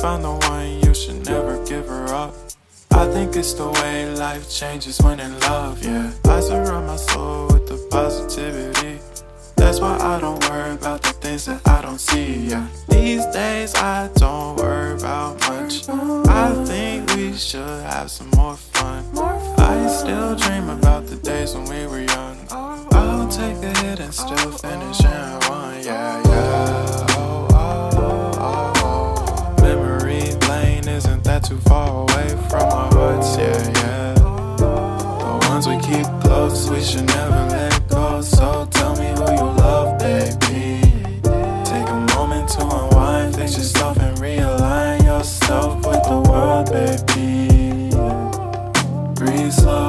find the one, you should never give her up. I think it's the way life changes when in love, yeah. I surround my soul with the positivity. That's why I don't worry about the things that I don't see, yeah. These days I don't worry about much. I think we should have some more fun. I still dream about the days when we were young. I'll take a hit and still finish and run, yeah, yeah. Memory lane isn't that too far away from our hearts, yeah, yeah. The ones we keep close, we should never let go. So tell me who you love, baby. Take a moment to unwind, fix yourself and realign yourself with the world, baby. Breathe slow.